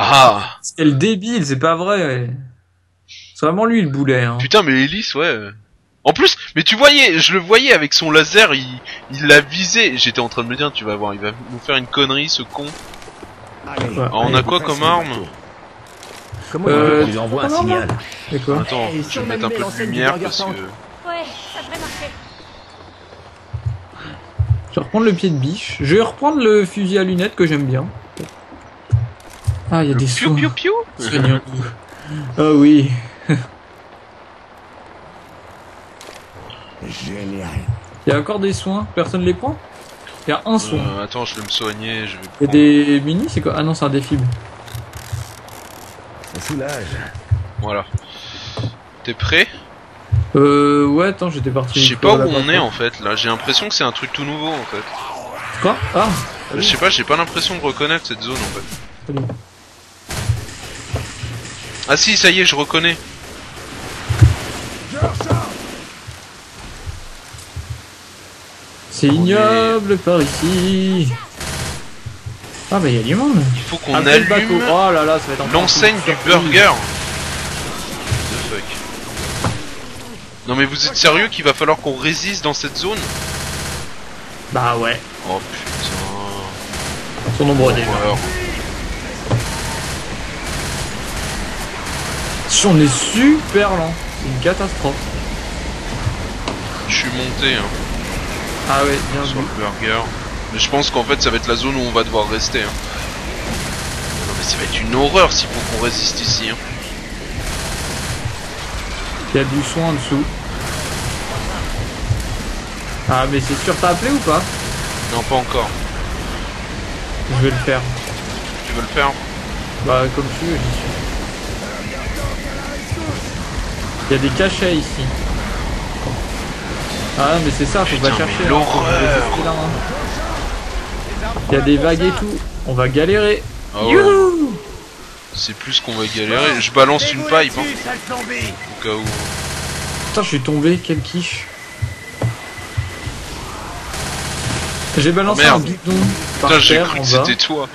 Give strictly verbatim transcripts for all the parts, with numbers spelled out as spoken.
Ah! Quel débile, c'est pas vrai! C'est vraiment lui le boulet, hein. Putain, mais l'hélice, ouais. En plus, mais tu voyais, je le voyais avec son laser, il, il l'a visé. J'étais en train de me dire, tu vas voir, il va nous faire une connerie, ce con. Allez, ah, on allez, a quoi comme arme? Comment euh, on lui envoie un signal? D'accord. Attends, et je vais mettre un peu de lumière parce que... Ouais, ça devrait marcher. Je vais reprendre le pied de biche. Je vais reprendre le fusil à lunettes que j'aime bien. Ah, il y a le des piou piou piou. Ah oui. Génial. Il y a encore des soins. Personne les prend. Il y a un soin. Euh, attends, je vais me soigner. Je vais prendre... Il y a des mini, c'est quoi? Ah non, c'est un défibre. On soulage. Voilà. T'es prêt? Euh... Ouais, attends, j'étais parti. Je sais pas où on est en fait, là. J'ai l'impression que c'est un truc tout nouveau en fait. Quoi? Ah, je sais pas, j'ai pas l'impression de reconnaître cette zone en fait. Salut. Ah si, ça y est, je reconnais. C'est ignoble est... par ici. Ah bah y'a du monde. Il faut qu'on allume oh là là, l'enseigne du burger. What the fuck. Non mais vous êtes sérieux qu'il va falloir qu'on résiste dans cette zone? Bah ouais. Oh putain. Ils sont nombreux déjà. Si on est super lent, c'est une catastrophe. Je suis monté hein. Ah ouais, bien joué. Sur le burger. Mais je pense qu'en fait ça va être la zone où on va devoir rester. Hein. Non mais ça va être une horreur s'il faut qu'on résiste ici. Hein. Il y a du soin en dessous. Ah mais c'est sûr, t'as appelé ou pas? Non, pas encore. Je vais le faire. Tu veux le faire? Bah comme tu veux, j'y suis. Il y a des cachets ici. Ah mais c'est ça, faut putain, pas chercher. L'horreur. Il y a des vagues et tout. On va galérer. Oh. Youhou. C'est plus qu'on va galérer. Je balance une pipe hein. Au cas où. Putain, je suis tombé, quel quiche. J'ai balancé oh, un bidon. Putain, j'ai cru que c'était toi.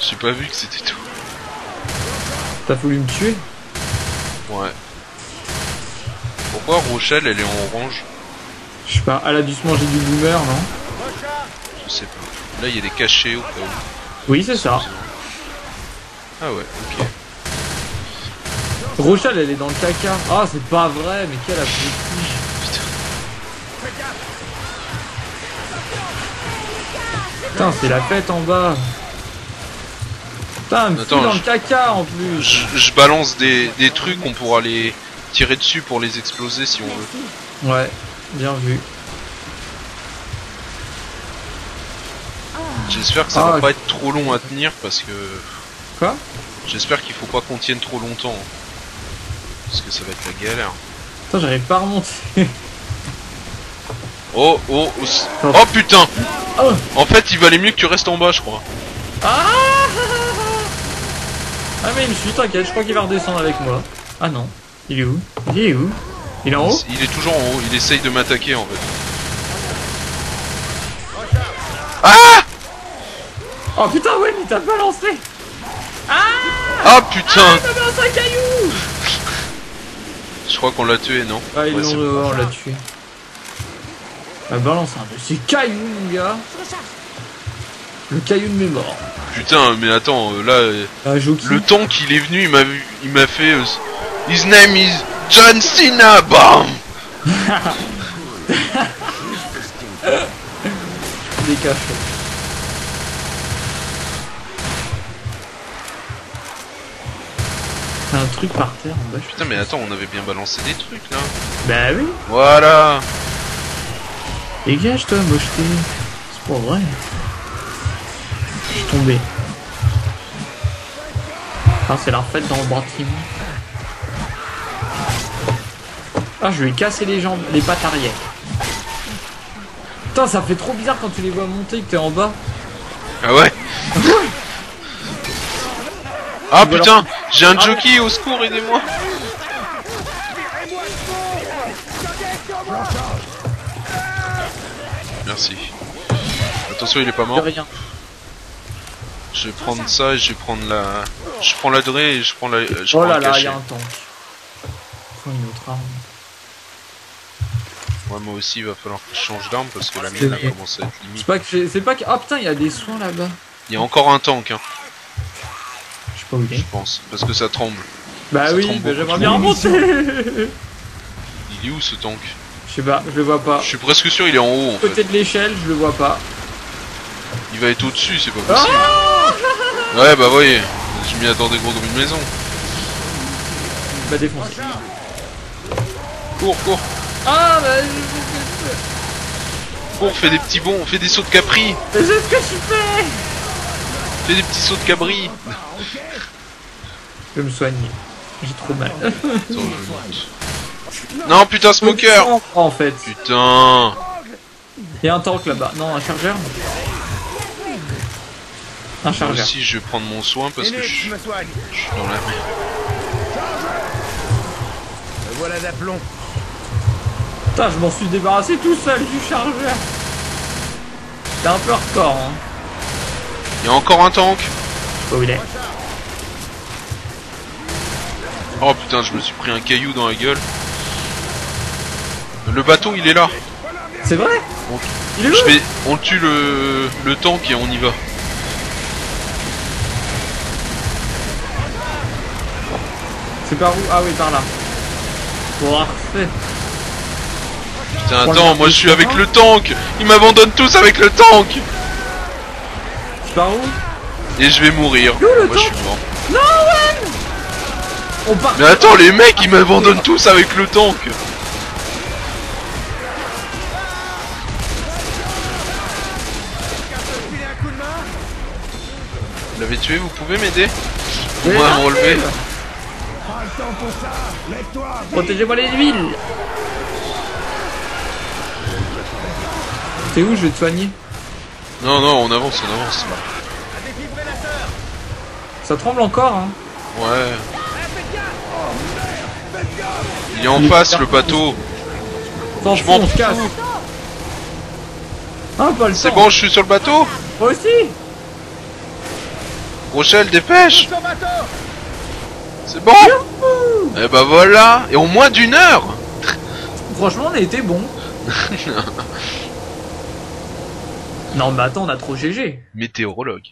J'ai pas vu que c'était toi. T'as voulu me tuer? Ouais. Pourquoi Rochelle elle est en orange? Je sais pas, elle a dû se manger du boomer, non? Je sais pas. Là il y a des cachets au cas où. Oui, c'est ça. Ah ouais, ok. Rochelle, elle est dans le caca. Ah, c'est pas vrai, mais quelle abrutie. Putain. Putain, c'est la fête en bas. Putain, mais dans le caca en plus. Je, je balance des, des trucs, on pourra les tirer dessus pour les exploser si on veut. Ouais, bien vu. J'espère que ça ah, va okay. pas être trop long à tenir parce que... Quoi? J'espère qu'il faut pas qu'on tienne trop longtemps. Parce que ça va être la galère. Putain, j'arrive pas à remonter. Oh, oh, oh, oh putain oh. En fait, il valait mieux que tu restes en bas, je crois. Ah, ah mais il me suit, t'inquiète, je crois qu'il va redescendre avec moi. Ah non, il est où? Il est où? Il est en haut? Il est toujours en haut, il essaye de m'attaquer en fait. Ah! Oh putain, Wayne, il t'a balancé. Ah, ah putain! Ah, il m'a balancé un caillou! Je crois qu'on l'a tué, non? Ah, ils ouais, l'ont dehors, on l'a tué. Ah, balance un de ces cailloux, mon gars! Le caillou de mes morts. Putain, mais attends, là. Ah, le temps qu'il est venu, il m'a fait. Euh, His name is John Cena! Bam! Des cachots. Un truc par terre en bas. Putain mais attends, on avait bien balancé des trucs là. Bah oui. Voilà. Dégage toi mocheté. C'est pas vrai. Je suis tombé. Ah c'est la fête dans le bâtiment. Ah je lui ai cassé les jambes, les pattes arrière. Putain ça fait trop bizarre quand tu les vois monter et que t'es en bas. Ah ouais. Ah putain, j'ai un jockey, au secours, aidez-moi! Merci. Attention, il est pas mort. Je vais prendre ça et je vais prendre la... Je prends la durée et je prends la... Je oh prends là là, il y a un tank. Je prends une autre arme. Ouais, moi aussi il va falloir que je change d'arme parce que la mienne a commencé à être limite. C'est pas que... Ah putain, il y a des soins là-bas. Il y a encore un tank, hein. Je sais pas où il est. Je pense, parce que ça tremble. Bah ça oui, tremble bah j'aimerais bien remonter. Il est où ce tank? Je sais pas, je le vois pas. Je suis presque sûr il est en haut en fait. Côté de l'échelle, je le vois pas. Il va être au-dessus, c'est pas possible. Ah ouais, bah voyez, je m'y attendais gros dans une maison. Bah défonce. Cours, cours. Ah bah je... Cours, fais des petits bons, fais des sauts de capri. C'est ce que je fais. Fais des petits sauts de cabri. Je vais me soigner. J'ai trop mal. Non putain, smoker. En fait. Putain. Il y a un tank là-bas. Non, un chargeur. Un chargeur. Moi aussi, je vais prendre mon soin parce que je suis dans la merde. Voilà d'aplomb. Putain, je m'en suis débarrassé tout seul du chargeur. C'est un peu hardcore, hein. Il y a encore un tank. Oh, il est. Oh putain, je me suis pris un caillou dans la gueule. Le bateau, il est là. C'est vrai. On... Il est je vais... on tue le... le tank et on y va. C'est par où? Ah oui, par là. Parfait. Putain, attends, moi je suis avec le tank. Ils m'abandonnent tous avec le tank. Par où? Et je vais mourir. Yo, moi tank. Je suis mort. Non, Wayne. On part. Mais attends, les mecs ils m'abandonnent tous avec le tank. Vous l'avez tué, vous pouvez m'aider? Pour moi me relever. Protégez-moi les villes. T'es où? Je vais te soigner. Non, non, on avance, on avance. Ça tremble encore, hein. Ouais. Il est en il face, est le bateau. Je m'en fous. Ah, c'est bon, je suis sur le bateau. Moi aussi. Rochelle, dépêche. C'est bon. Et bah voilà. Et en moins d'une heure. Franchement, on a été bon. Non mais attends, on a trop G G. Météorologue.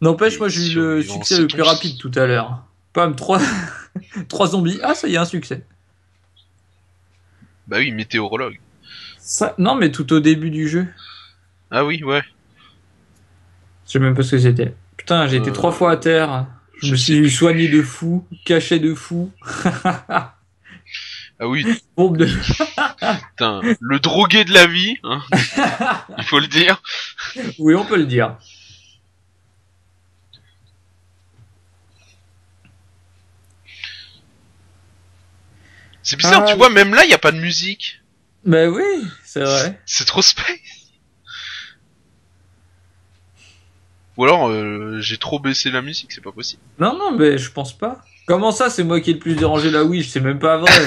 N'empêche, moi j'ai eu le succès le plus rapide tout à l'heure. Pam, trois... trois zombies. Ah ça y est, un succès. Bah oui, météorologue. Ça... Non mais tout au début du jeu. Ah oui, ouais. Je sais même pas ce que c'était. Putain, j'ai euh... été trois fois à terre. Je, je me suis soigné de fou, caché de fou. Ah oui. Bombe de... Putain, le drogué de la vie, hein. Il faut le dire. Oui, on peut le dire. C'est bizarre, ah, tu oui. vois, même là, il n'y a pas de musique. Bah oui, c'est vrai. C'est trop space. Ou alors, euh, j'ai trop baissé la musique, c'est pas possible. Non, non, mais je pense pas. Comment ça, c'est moi qui ai le plus dérangé la Wii? C'est même pas vrai.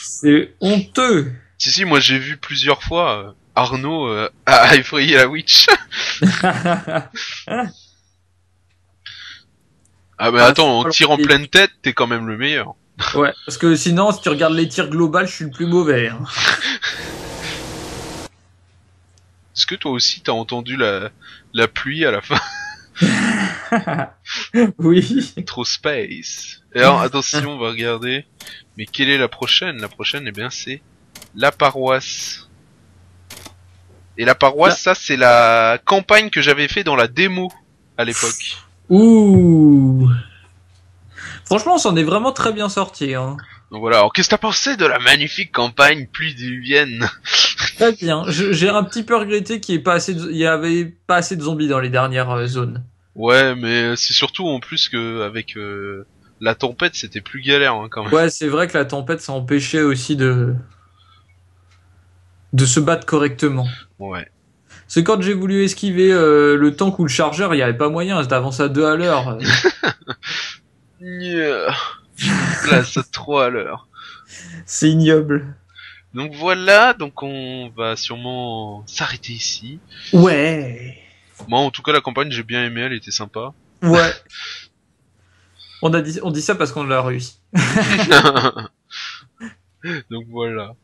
C'est honteux. Si, si, moi j'ai vu plusieurs fois euh, Arnaud euh, à effrayer la Witch. Ah, ah bah attends, en tirant en pleine tête, t'es quand même le meilleur. Ouais, parce que sinon, si tu regardes les tirs globales, je suis le plus mauvais. Hein. Est-ce que toi aussi t'as entendu la... la pluie à la fin? Oui. Trop space. Et alors attention, on va regarder. Mais quelle est la prochaine? La prochaine, eh bien c'est la paroisse. Et la paroisse, ça c'est la campagne que j'avais fait dans la démo à l'époque. Ouh. Franchement, on s'en est vraiment très bien sorti. Hein. Donc voilà. Alors qu'est-ce que t'as pensé de la magnifique campagne pluvienne? Très bien. J'ai un petit peu regretté qu'il n'y de... avait pas assez de zombies dans les dernières euh, zones. Ouais, mais c'est surtout en plus qu'avec euh, la tempête, c'était plus galère hein, quand même. Ouais, c'est vrai que la tempête, ça empêchait aussi de de se battre correctement. Ouais. Parce que quand j'ai voulu esquiver euh, le tank ou le chargeur, il n'y avait pas moyen, j'avance à deux à l'heure. Place à trois à l'heure. C'est ignoble. Donc voilà, donc on va sûrement s'arrêter ici. Ouais. Moi, en tout cas, la campagne, j'ai bien aimé, elle était sympa. Ouais. On a dit, on dit ça parce qu'on l'a réussi. Donc voilà.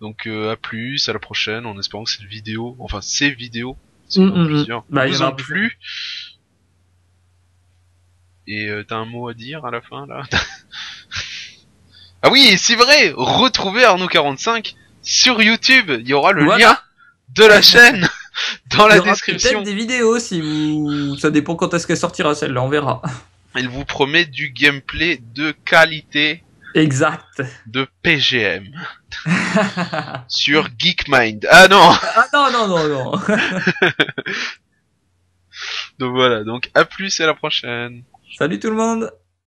Donc euh, à plus, à la prochaine, en espérant que cette vidéo, enfin ces vidéos, c'est mm, mm, plusieurs, bah, vous en plus. Et euh, t'as un mot à dire à la fin là. Ah oui, c'est vrai. Retrouvez Arno quarante-cinq sur YouTube. Il y aura le voilà. lien de la chaîne dans la description. Il y aura peut-être des vidéos si vous. Ça dépend quand est-ce qu'elle sortira celle-là, on verra. Elle vous promet du gameplay de qualité. Exact. De P G M. Sur Geekmind. Ah non. Ah non non non non. Donc voilà. Donc à plus et à la prochaine. Salut tout le monde.